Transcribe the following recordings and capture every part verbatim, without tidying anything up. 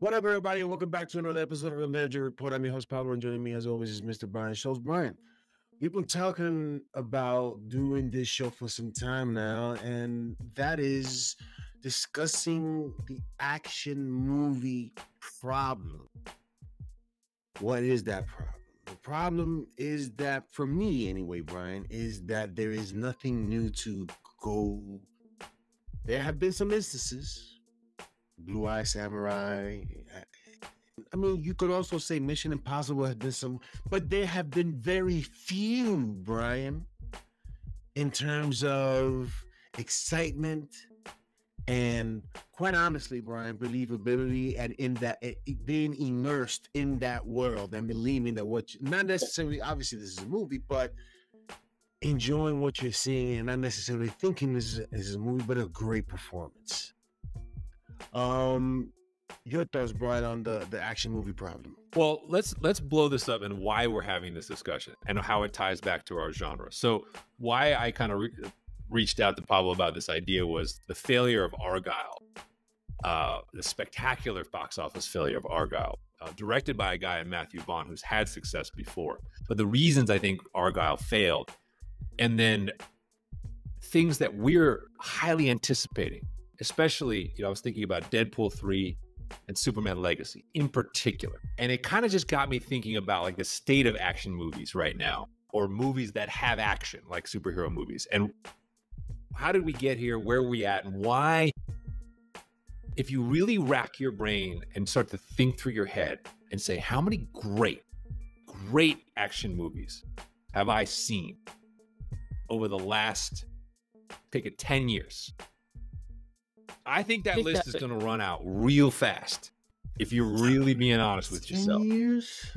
What up, everybody, and welcome back to another episode of the Manager Report. I'm your host, Pablo, and joining me, as always, is Mister Brian Sholes. Brian, we've been talking about doing this show for some time now, and that is discussing the action movie problem. What is that problem? The problem is that, for me anyway, Brian, is that there is nothing new to go. There have been some instances, Blue Eye Samurai. I mean, you could also say Mission Impossible has been some, but there have been very few, Brian, in terms of excitement and, quite honestly, Brian, believability, and in that it, it being immersed in that world and believing that what you, not necessarily, obviously this is a movie, but enjoying what you're seeing and not necessarily thinking this is a movie, but a great performance. Um, your thoughts, Brian, on the the action movie problem? Well, let's let's blow this up and why we're having this discussion and how it ties back to our genre. So, why I kind of reached out to Pablo about this idea was the failure of Argylle, uh, the spectacular box office failure of Argylle, uh, directed by a guy, Matthew Vaughn, who's had success before. But the reasons I think Argylle failed, and then things that we're highly anticipating, especially, you know, I was thinking about Deadpool three and Superman Legacy in particular. And it kind of just got me thinking about like the state of action movies right now, or movies that have action, like superhero movies. And how did we get here? Where are we at? And why, if you really rack your brain and start to think through your head and say, how many great, great action movies have I seen over the last, take it, ten years? I think that I think list that, is going to run out real fast if you're really being honest with yourself. ten years?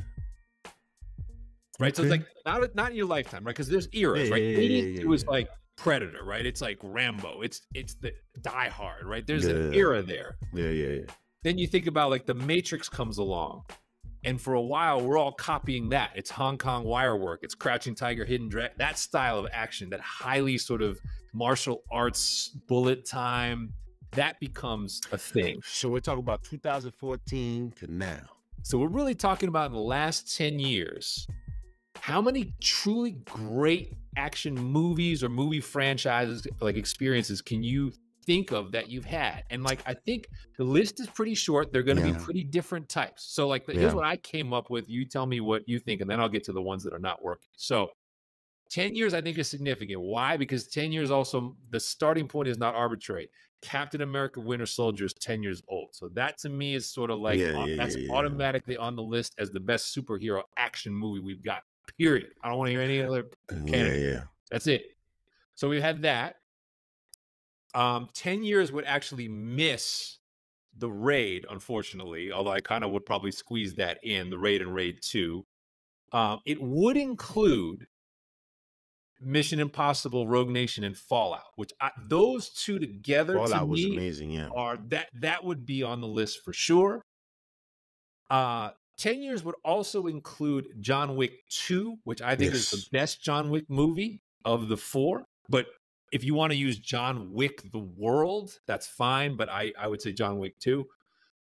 Right? Okay. So it's like, not, not in your lifetime, right? Because there's eras, yeah, right? Yeah, yeah, yeah, it was yeah. like Predator, right? It's like Rambo. It's it's the Die Hard, right? There's yeah. an era there. Yeah, yeah, yeah. Then you think about like The Matrix comes along. And for a while, we're all copying that. It's Hong Kong wire work. It's Crouching Tiger, Hidden Dragon. That style of action, that highly sort of martial arts, bullet time, that becomes a thing. So we're talking about two thousand fourteen to now. So we're really talking about in the last ten years, how many truly great action movies or movie franchises, like experiences, can you think of that you've had? And like, I think the list is pretty short. They're going to yeah. be pretty different types. So like, the, yeah. here's what I came up with. You tell me what you think, and then I'll get to the ones that are not working. So ten years, I think, is significant. Why? Because ten years also, the starting point is not arbitrary. Captain America: Winter Soldier is ten years old. So that to me is sort of like, yeah, uh, yeah, that's yeah, automatically yeah. on the list as the best superhero action movie we've got, period. I don't want to hear any other candidate. Yeah, yeah. That's it. So we had that. Um, ten years would actually miss The Raid, unfortunately, although I kind of would probably squeeze that in, The Raid and Raid two. Um, it would include Mission Impossible, Rogue Nation, and Fallout, which I, those two together Fallout to was me amazing, yeah. are that that would be on the list for sure. Uh, ten years would also include John Wick two, which I think yes. is the best John Wick movie of the four. But if you want to use John Wick the world, that's fine. But I, I would say John Wick two.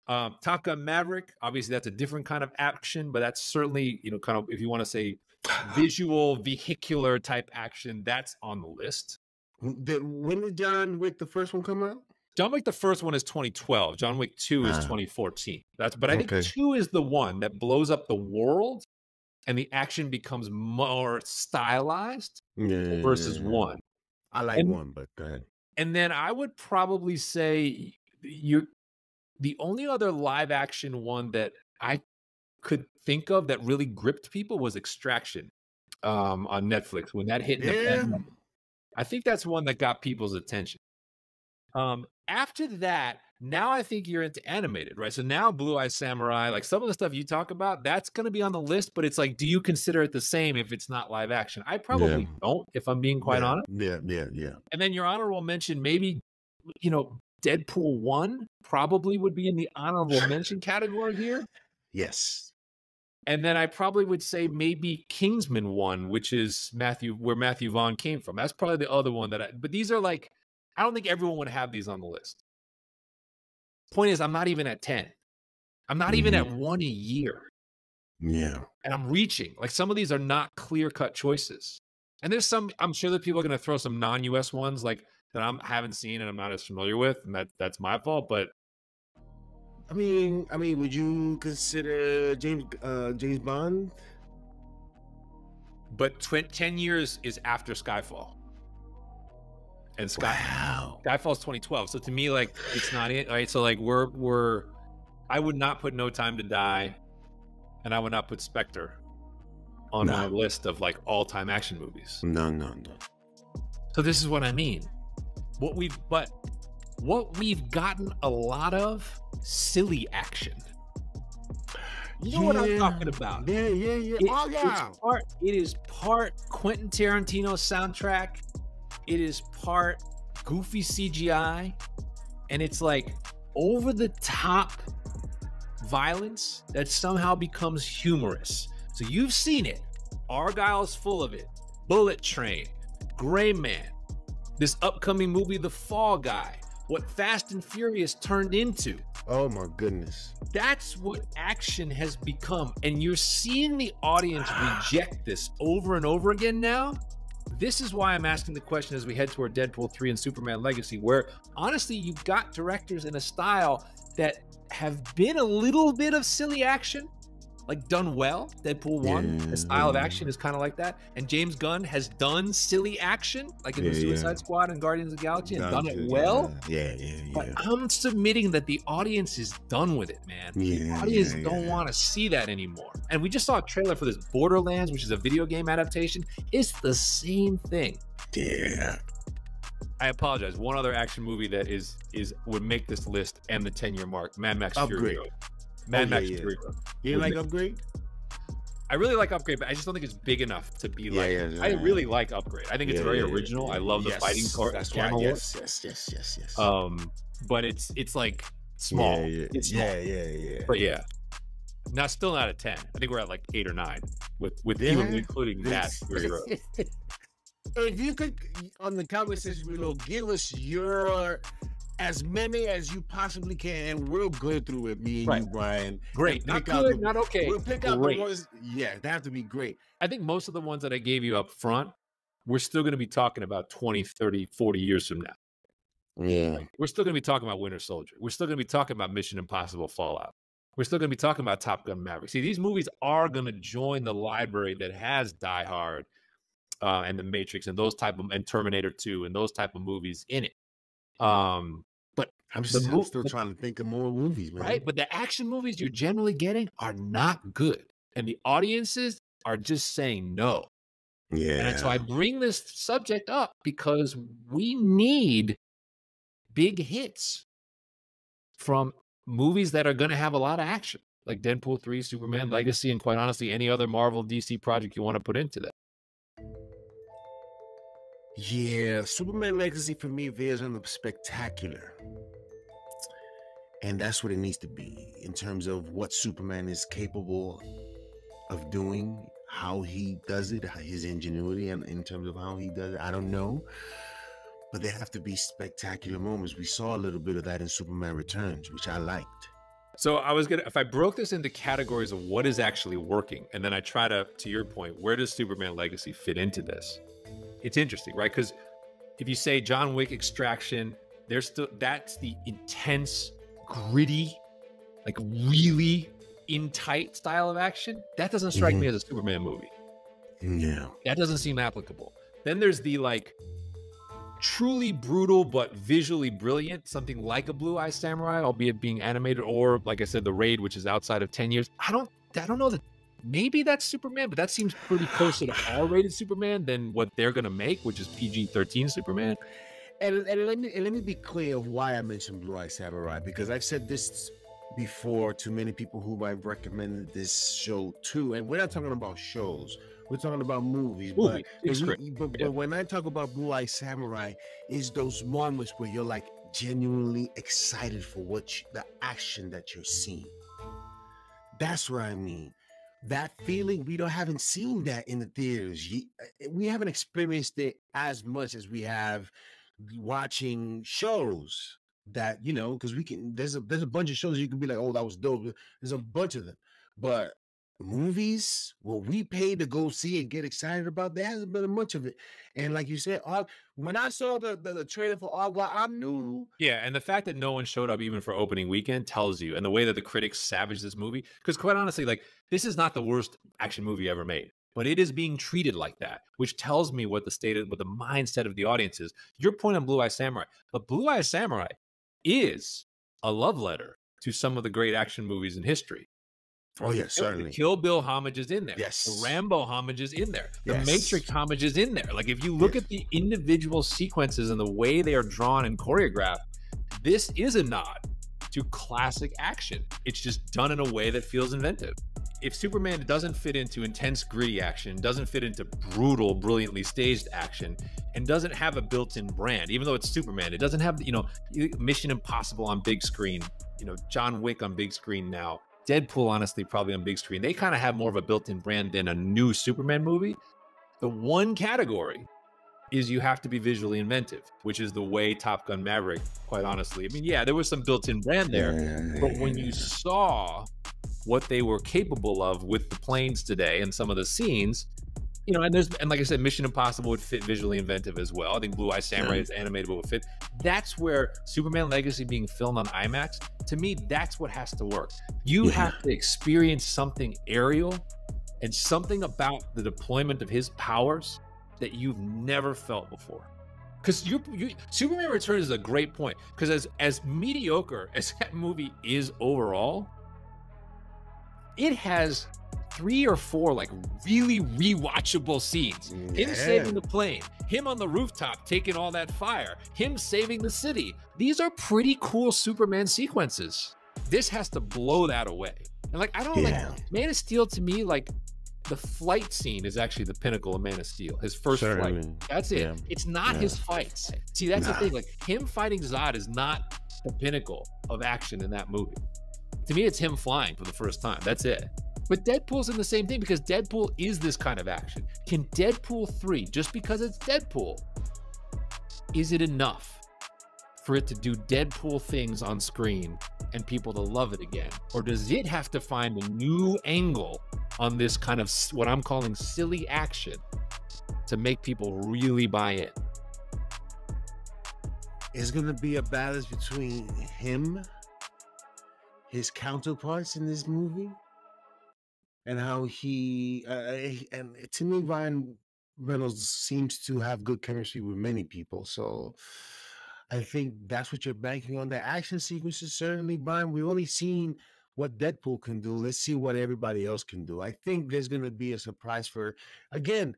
Um, Top Gun Maverick, obviously that's a different kind of action, but that's certainly, you know, kind of, if you want to say visual, vehicular type action, that's on the list. Did, when did John Wick the first one come out? John Wick the first one is twenty twelve. John Wick two is ah. twenty fourteen. That's, but I okay. think two is the one that blows up the world and the action becomes more stylized yeah, versus yeah, yeah. one. I like and, one, but go ahead. And then I would probably say you're the only other live action one that I could think of that really gripped people was Extraction um, on Netflix. When that hit, yeah. in the pandemic, I think that's one that got people's attention. Um, after that, now I think you're into animated, right? So now Blue Eye Samurai, like some of the stuff you talk about, that's going to be on the list, but it's like, do you consider it the same if it's not live action? I probably yeah. don't, if I'm being quite yeah. honest. Yeah, yeah, yeah. And then your honorable mention, maybe, you know, Deadpool one probably would be in the honorable mention category here. Yes. And then I probably would say maybe Kingsman one, which is Matthew, where Matthew Vaughn came from. That's probably the other one that I, but these are like I don't think everyone would have these on the list. Point is, I'm not even at ten. I'm not even mm-hmm. at one a year. Yeah. And I'm reaching. Like, some of these are not clear-cut choices. And there's some, I'm sure that people are going to throw some non-U S ones, like, that I haven't seen and I'm not as familiar with, and that, that's my fault, but... I mean, I mean, would you consider James uh, James Bond? But ten years is after Skyfall. And Sky, wow. Skyfall's twenty twelve. So to me, like, it's not it. All right, so, like, we're, we're... I would not put No Time to Die, and I would not put Spectre on no. my list of, like, all-time action movies. No, no, no. So this is what I mean. What we've... But... What we've gotten a lot of silly action. You know yeah. what I'm talking about? Yeah, yeah, yeah. It, oh, yeah. It's part, it is part Quentin Tarantino soundtrack. It is part goofy C G I. And it's like over-the-top violence that somehow becomes humorous. So you've seen it. Argyle's full of it. Bullet Train. Gray Man. This upcoming movie, The Fall Guy. What Fast and Furious turned into. Oh my goodness. That's what action has become. And you're seeing the audience reject this over and over again now. This is why I'm asking the question as we head toward Deadpool three and Superman Legacy, where honestly, you've got directors in a style that have been a little bit of silly action, like done well. Deadpool one, yeah, the style yeah. of action is kind of like that. And James Gunn has done silly action, like in yeah, the Suicide yeah. Squad and Guardians of the Galaxy, and done, done it yeah. well. Yeah, yeah, yeah. But I'm submitting that the audience is done with it, man. Yeah, the audience yeah, don't yeah. want to see that anymore. And we just saw a trailer for this Borderlands, which is a video game adaptation. It's the same thing. Yeah. I apologize. One other action movie that is is would make this list and the ten year mark. Mad Max Fury Road. Mad oh, Max yeah, yeah. Fury Road. You like Upgrade? I really like Upgrade, but I just don't think it's big enough to be yeah, like. Yeah, yeah, I really yeah. like Upgrade. I think yeah, it's very yeah, original. Yeah, yeah. I love the yes, fighting part. That's why. Right. Yes, yes, yes, yes, yes. Um, but it's it's like small. Yeah, yeah, it's small. yeah, yeah, yeah. But yeah, now still not at ten. I think we're at like eight or nine with with yeah. even including that Fury Road. If you could, on the conversation below, give us your. As many as you possibly can, and we'll go through it, me and right. you, Brian. Great. Not good, the, not okay. We'll pick out the ones. Yeah, they have to be great. I think most of the ones that I gave you up front, we're still going to be talking about twenty, thirty, forty years from now. Yeah. Like, we're still going to be talking about Winter Soldier. We're still going to be talking about Mission Impossible Fallout. We're still going to be talking about Top Gun Maverick. See, these movies are going to join the library that has Die Hard uh, and The Matrix and those type of, and Terminator two and those type of movies in it. Um, But I'm, just, I'm still trying to think of more movies, man. Right? But the action movies you're generally getting are not good. And the audiences are just saying no. Yeah. And so I bring this subject up because we need big hits from movies that are going to have a lot of action, like Deadpool three, Superman Legacy, and quite honestly, any other Marvel D C project you want to put into that. Yeah, Superman Legacy for me veers on the spectacular. And that's what it needs to be in terms of what Superman is capable of doing, how he does it, his ingenuity, and in terms of how he does it, I don't know. But there have to be spectacular moments. We saw a little bit of that in Superman Returns, which I liked. So I was gonna, if I broke this into categories of what is actually working, and then I try to, to your point, where does Superman Legacy fit into this? It's interesting, right? Because if you say John Wick, Extraction, there's still that's the intense, gritty, like really in tight style of action. That doesn't strike mm-hmm. me as a Superman movie. No, that doesn't seem applicable. Then there's the like truly brutal but visually brilliant, something like a Blue Eye Samurai, albeit being animated, or like I said, The Raid, which is outside of ten years. I don't, I don't know that. Maybe that's Superman, but that seems pretty closer to R-rated Superman than what they're going to make, which is P G thirteen Superman. And, and, let me, and let me be clear of why I mentioned Blue Eye Samurai, because I've said this before to many people who I've recommended this show to, and we're not talking about shows. We're talking about movies. Movie, but, but, yeah. but when I talk about Blue Eye Samurai, it's those moments where you're like genuinely excited for what you, the action that you're seeing. That's what I mean. That feeling, we don't haven't seen that in the theaters. We haven't experienced it as much as we have watching shows that, you know, because we can, there's a there's a bunch of shows you can be like, oh, that was dope. There's a bunch of them. But movies, what we pay to go see and get excited about, there hasn't been much of it. And like you said, Ar when I saw the, the, the trailer for Argylle, I knew. Yeah, and the fact that no one showed up even for opening weekend tells you, and the way that the critics savaged this movie, because quite honestly, like, this is not the worst action movie ever made, but it is being treated like that, which tells me what the state of, what the mindset of the audience is. Your point on Blue Eye Samurai, but Blue Eye Samurai is a love letter to some of the great action movies in history. Oh, yes, yeah, certainly. The Kill Bill homage is in there. Yes. The Rambo homage is in there. The yes. Matrix homage is in there. Like, if you look yes. at the individual sequences and the way they are drawn and choreographed, this is a nod to classic action. It's just done in a way that feels inventive. If Superman doesn't fit into intense, gritty action, doesn't fit into brutal, brilliantly staged action, and doesn't have a built-in brand, even though it's Superman, it doesn't have, you know, Mission Impossible on big screen, you know, John Wick on big screen now, Deadpool, honestly, probably on big screen. They kind of have more of a built-in brand than a new Superman movie. The one category is you have to be visually inventive, which is the way Top Gun Maverick, quite honestly. I mean, yeah, there was some built-in brand there, yeah, but when you saw what they were capable of with the planes today and some of the scenes, you know, and there's, and like I said, Mission Impossible would fit visually inventive as well. I think Blue Eye Samurai is animated, but would fit. That's where Superman Legacy being filmed on IMAX, to me, that's what has to work. You yeah. have to experience something aerial and something about the deployment of his powers that you've never felt before. Because you, you, Superman Returns is a great point. Because as, as mediocre as that movie is overall, it has three or four like really rewatchable scenes. Yeah. Him saving the plane, him on the rooftop taking all that fire, him saving the city. These are pretty cool Superman sequences. This has to blow that away. And like, I don't yeah. like Man of Steel, to me, like the flight scene is actually the pinnacle of Man of Steel. His first Certainly. flight. That's it. Yeah. It's not yeah. his fights. See, that's nah. the thing. Like, him fighting Zod is not the pinnacle of action in that movie. To me, it's him flying for the first time. That's it. But Deadpool's in the same thing, because Deadpool is this kind of action. Can Deadpool three, just because it's Deadpool, is it enough for it to do Deadpool things on screen and people to love it again? Or does it have to find a new angle on this kind of what I'm calling silly action to make people really buy in? It's going to be a balance between him, his counterparts in this movie, and how he, uh, he and to me, Ryan Reynolds seems to have good chemistry with many people. So I think that's what you're banking on. The action sequences, certainly, Brian, we've only seen what Deadpool can do. Let's see what everybody else can do. I think there's going to be a surprise for, again,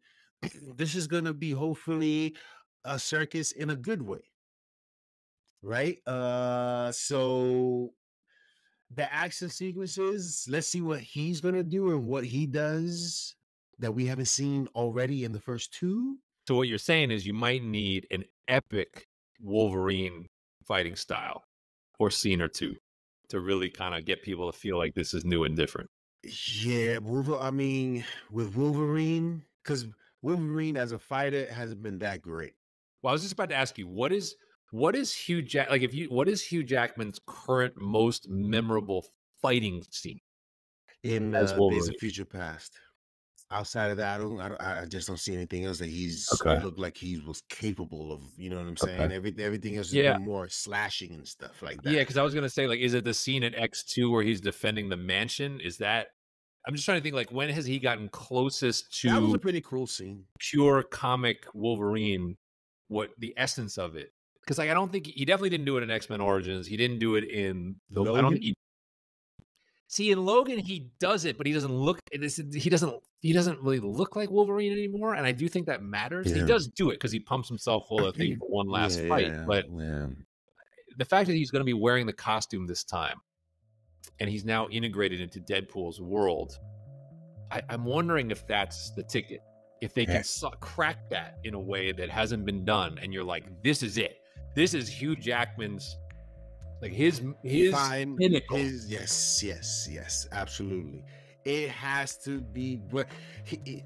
this is going to be hopefully a circus in a good way, right? Uh, so... the action sequences, let's see what he's going to do and what he does that we haven't seen already in the first two. So what you're saying is you might need an epic Wolverine fighting style or scene or two to really kind of get people to feel like this is new and different. Yeah, I mean, with Wolverine, because Wolverine as a fighter hasn't been that great. Well, I was just about to ask you, what is... What is Hugh Jack like? If you, what is Hugh Jackman's current most memorable fighting scene in uh, Days of Future Past? Outside of that, I don't. I, don't, I just don't see anything else that he's okay. looked like he was capable of. You know what I'm saying? Okay. Everything, everything else is yeah. more slashing and stuff like that. Yeah, because I was gonna say, like, is it the scene at X two where he's defending the mansion? Is that? I'm just trying to think, like, when has he gotten closest to? That was a pretty cruel scene. Pure comic Wolverine, what the essence of it. Because like, I don't think he definitely didn't do it in X Men Origins. He didn't do it in the. Logan? I don't think he, see in Logan he does it, but he doesn't look. He doesn't. He doesn't really look like Wolverine anymore, and I do think that matters. Yeah. He does do it because he pumps himself full of things for one last yeah, fight. Yeah, but yeah. the fact that he's going to be wearing the costume this time, and he's now integrated into Deadpool's world, I, I'm wondering if that's the ticket. If they can yeah. crack that in a way that hasn't been done, and you're like, this is it. This is Hugh Jackman's, like his his Fine, pinnacle. His, yes, yes, yes, absolutely. It has to be. He,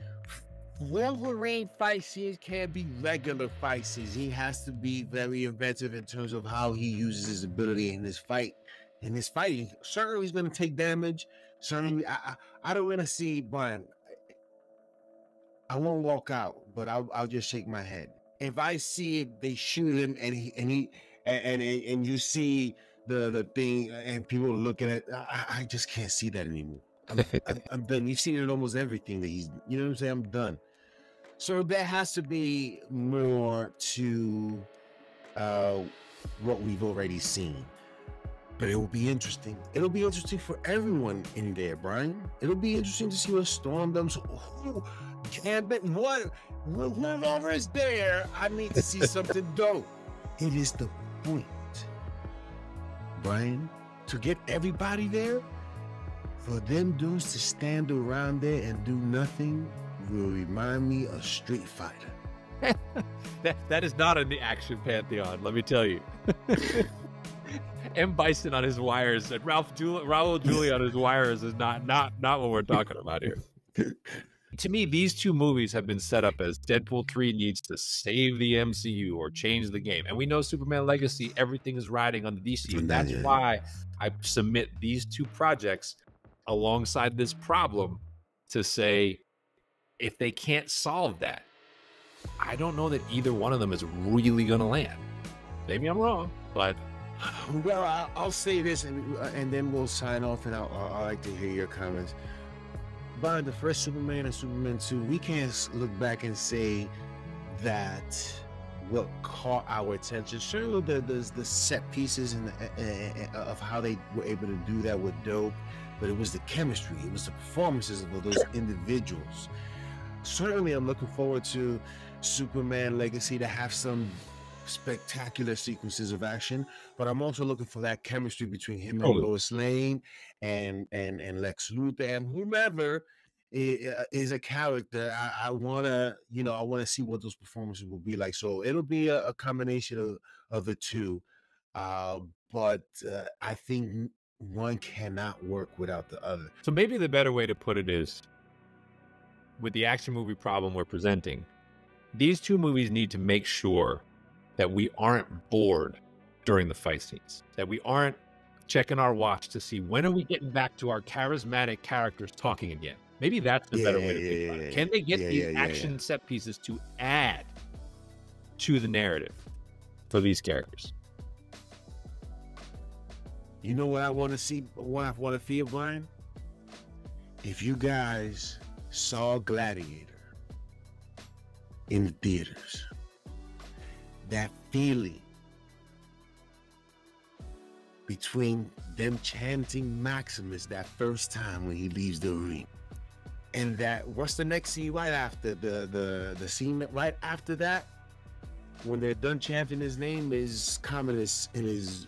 Wolverine fight scenes can't be regular fight scenes. He has to be very inventive in terms of how he uses his ability in this fight. In this fighting, certainly he's going to take damage. Certainly, I I, I don't want to see Brian. I won't walk out, but I'll I'll just shake my head. If I see it, they shoot him, and he and he and and, and you see the the thing, and people looking at. I, I just can't see that anymore. I'm, I'm, I'm done. You've seen it in almost everything that he's. You know what I'm saying? I'm done. So there has to be more to uh, what we've already seen. But it will be interesting. It'll be interesting for everyone in there, Brian. It'll be interesting to see what Storm does. Oh, can't be what whoever is there. I need to see something dope. It is the point, Brian, to get everybody there. For them dudes to stand around there and do nothing will remind me of Street Fighter. that that is not in the action pantheon, let me tell you. M. Bison on his wires and Ralph Jul Raul Julia on his wires is not not not what we're talking about here. To me, these two movies have been set up as Deadpool three needs to save the M C U or change the game. And we know Superman Legacy, everything is riding on the D C U. That's why I submit these two projects alongside this problem to say, if they can't solve that, I don't know that either one of them is really going to land. Maybe I'm wrong, but... Well, I'll say this, and, and then we'll sign off, and I'll, I'll like to hear your comments. By the first Superman and Superman two, we can't look back and say that what caught our attention. Sure, the, the, the set pieces and the, uh, of how they were able to do that were dope, but it was the chemistry, it was the performances of those individuals. Certainly, I'm looking forward to Superman Legacy to have some spectacular sequences of action, but I'm also looking for that chemistry between him and Lois Lane and and and Lex Luthor and whomever is a character. I, I wanna, you know, I wanna see what those performances will be like. So it'll be a, a combination of of the two, uh, but uh, I think one cannot work without the other. So maybe the better way to put it is, with the action movie problem we're presenting, these two movies need to make sure that we aren't bored during the fight scenes, that we aren't checking our watch to see when are we getting back to our charismatic characters talking again. Maybe that's the yeah, better way to think yeah, about yeah, it. Can they get yeah, these yeah, action yeah. set pieces to add to the narrative for these characters? You know what I want to see, what I want to feel, Brian? If you guys saw Gladiator in the theaters, that feeling between them chanting Maximus that first time when he leaves the ring, and that what's the next scene right after the the the scene right after that when they're done chanting his name is Commodus in his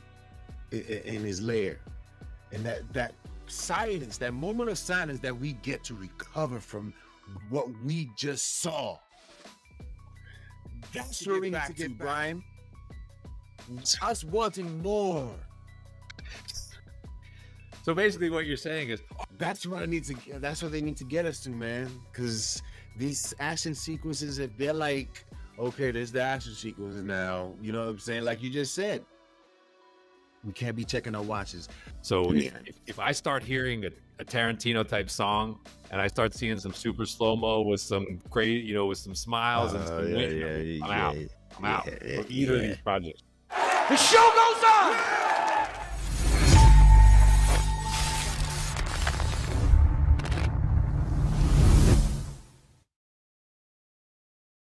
in his lair, and that that silence, that moment of silence that we get to recover from what we just saw. That's what we need to get, Brian. Us wanting more. So basically, what you're saying is oh, that's what I need to. That's what they need to get us to, man. Because these action sequences, if they're like, okay, there's the action sequence now. You know what I'm saying? Like you just said, we can't be checking our watches. So if, if I start hearing a, a Tarantino type song, and I start seeing some super slow mo with some crazy, you know, with some smiles uh, and some yeah, yeah, I'm yeah, out. I'm yeah, out. Yeah, either yeah. of these projects. The show goes on.